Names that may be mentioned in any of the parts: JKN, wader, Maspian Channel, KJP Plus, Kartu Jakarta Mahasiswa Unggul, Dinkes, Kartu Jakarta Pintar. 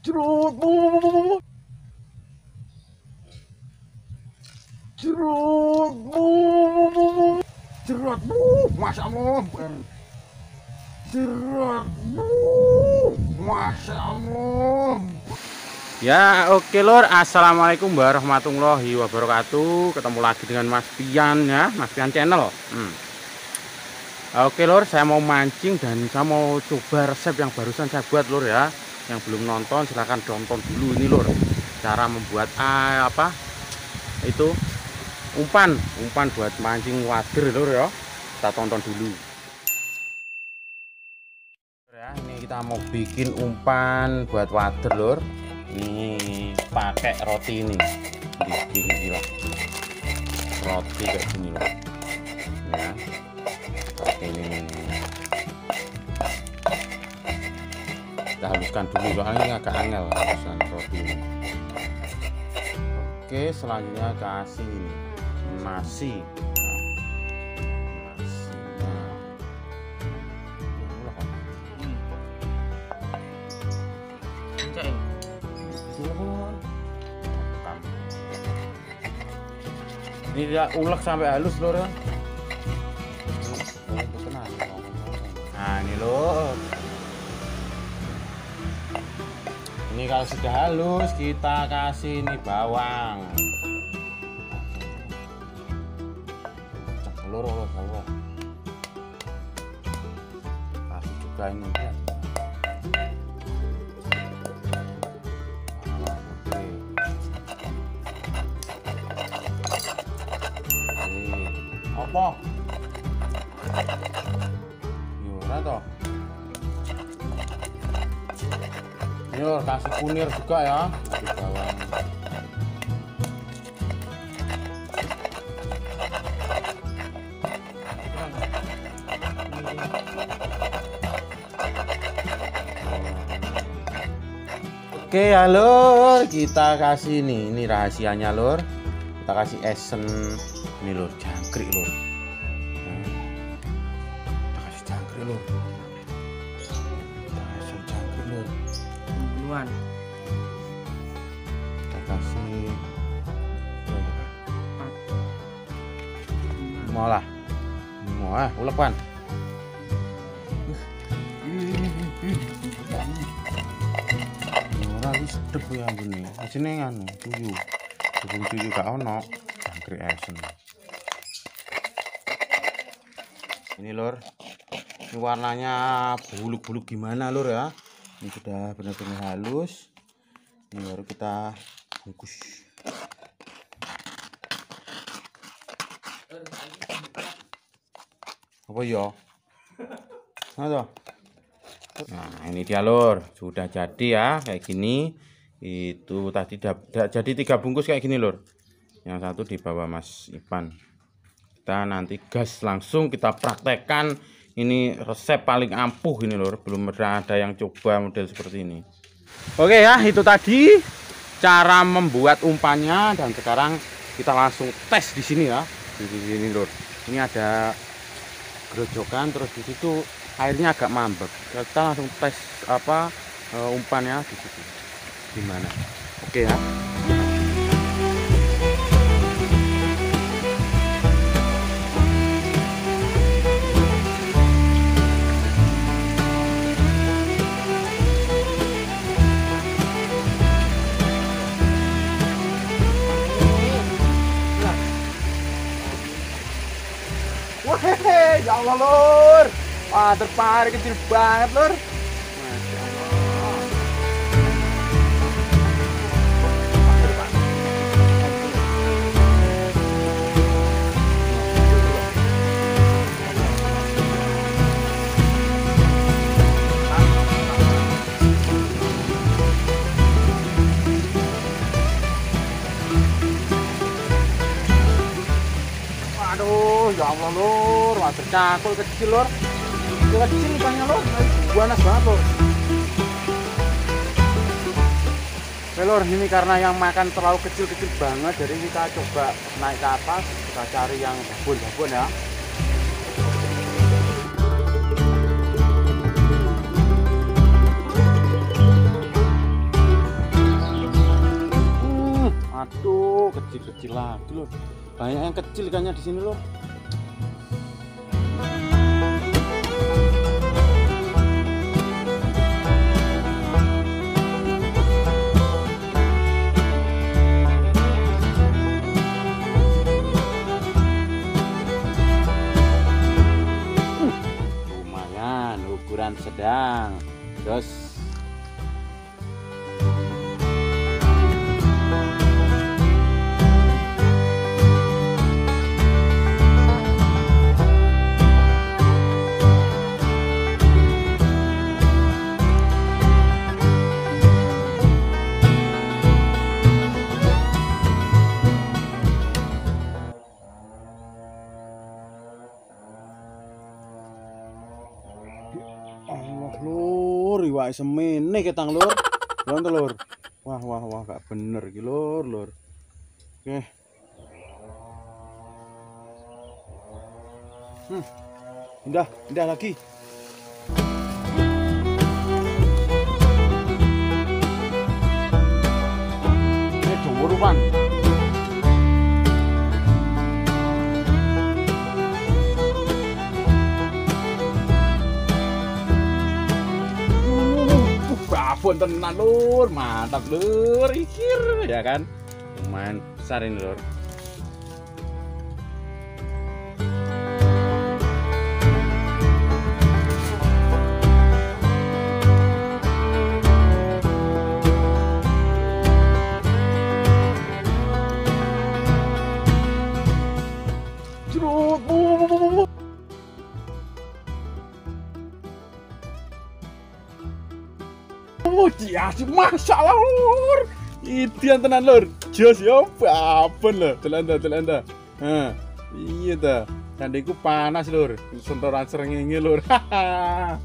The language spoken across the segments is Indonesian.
Masya Allah. Ya oke lor, assalamualaikum warahmatullahi wabarakatuh. Ketemu lagi dengan Maspian ya, Maspian Channel. Oke lor, saya mau mancing dan saya mau coba resep yang barusan saya buat lor ya. Yang belum nonton silahkan nonton dulu ini lor. Cara membuat apa itu umpan buat mancing wader lor ya. Kita tonton dulu. Ini kita mau bikin umpan buat wader lor. Ini pakai roti ini, gila. Roti kayak gini lor. Ya. Ini. Kita haluskan dulu, soalnya ini agak angel halusan roti ini. Oke, selanjutnya kasih ini nasi. Ini dia ulek sampai halus lor ya. Nah ini lor. Ini kalau sudah halus kita kasih ini bawang. Lor. Kasih juga ini. Apa? Ini lor, kasih kunir juga ya. Oke ya lor, kita kasih ini rahasianya lor. Kita kasih esen ini lor, jangkrik lor. Mau lah ulepan. Ora wis sedep ya ngene. Asine anu tuyu. Bubung tuyu gak ono, jangkrik esen. Ini lor. Ini warnanya buluk-buluk gimana lor ya? Ini sudah benar-benar halus. Ini baru kita bungkus. Apa ya? Nah ini dia lor, sudah jadi ya kayak gini. Itu tadi jadi 3 bungkus kayak gini lor. Yang satu di bawah Mas Ipan. Kita nanti gas langsung kita praktekkan ini resep paling ampuh ini lor. Belum ada yang coba model seperti ini. Oke ya, itu tadi cara membuat umpannya dan sekarang kita langsung tes di sini ya. Di sini lor. Ini ada grojokan, terus di situ airnya agak mambek. Kita langsung tes umpannya di situ gimana. Oke ya. Ya Allah lor, wah terpari kecil banget lor. Ya Allah lor, wader cakul kecil lor. Kecil banyak lor, panas banget lor. Oke lor, ini karena yang makan terlalu kecil-kecil banget, jadi kita coba naik ke atas, kita cari yang babon ya. kecil lagi loh. Banyak yang kecil ikannya di sini loh. Ukuran sedang, jos. Lur, iwak semene ketang lur. Lonte lur. Wah wah wah gak bener iki lur, lur. Oke. Indah, indah lagi. Ini dawurupan. Tenan lur, mantap lur, ikir ya kan, lumayan besar ini lur. Diasih masalah lur, idian tenan lur, jos yo babon lho, telan dah, iya dah, candiku panas lur, sentoran serengenge lur, haha.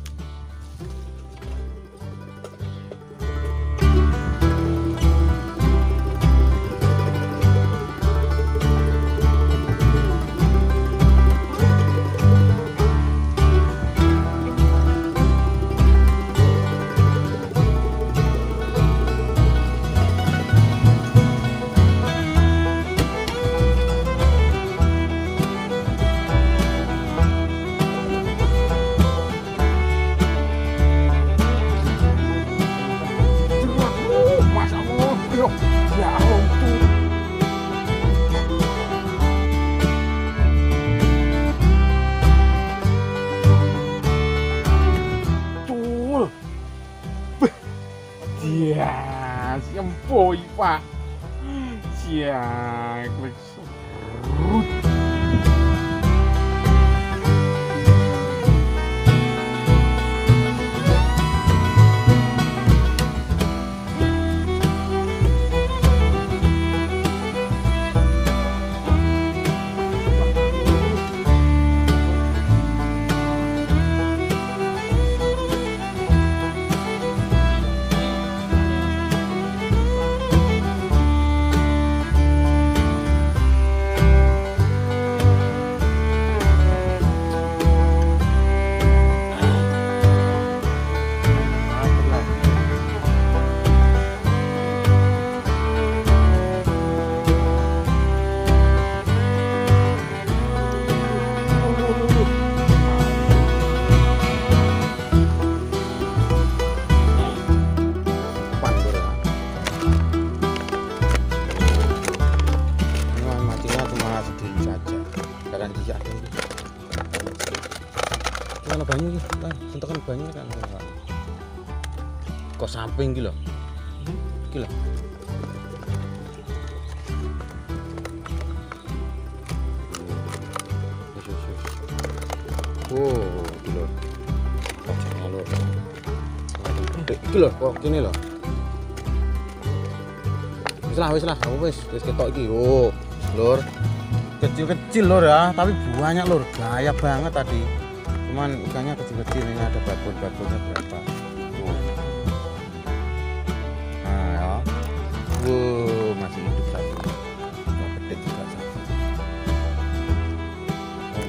Boy, Pak. Siang, serut. Kalau banyu iki, sentukan banyu kan. Kok samping iki lho. Iki lho. Oh, iki lho. Kacang lho. Iki lho, kok kene lho. Wis lah, wis ketok iki. Oh, lur. Kecil-kecil lur ya, tapi banyak lur. Gaya banget tadi. Cuman ikannya kecil-kecil, ini ada babon-babonnya berapa? Nah ya, masih hidup satu, mau gede juga satu.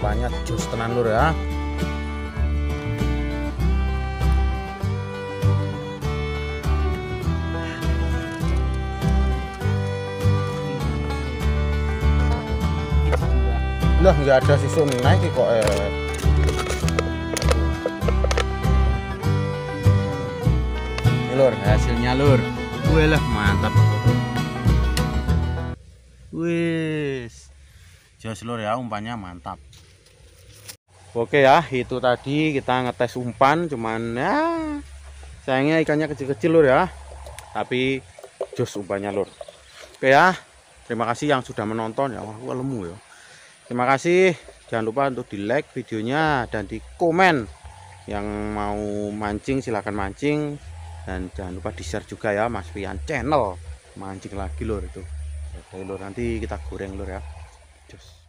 Banyak jus tenan lur ya. Lah nggak ada sisu naik kok. Lur, hasilnya lur. Wih lah mantap. Wis. Jos lur ya, umpannya mantap. Oke ya, itu tadi kita ngetes umpan, cuman ya sayangnya ikannya kecil-kecil lur ya. Tapi jos umpannya lur. Oke ya. Terima kasih yang sudah menonton ya. Wah, gua lemu ya. Terima kasih. Jangan lupa untuk di-like videonya dan di-komen. Yang mau mancing silahkan mancing. Dan jangan lupa di-share juga ya, Maspian Channel. Mancing lagi lur itu. Oke lur, nanti kita goreng lur ya. Cus.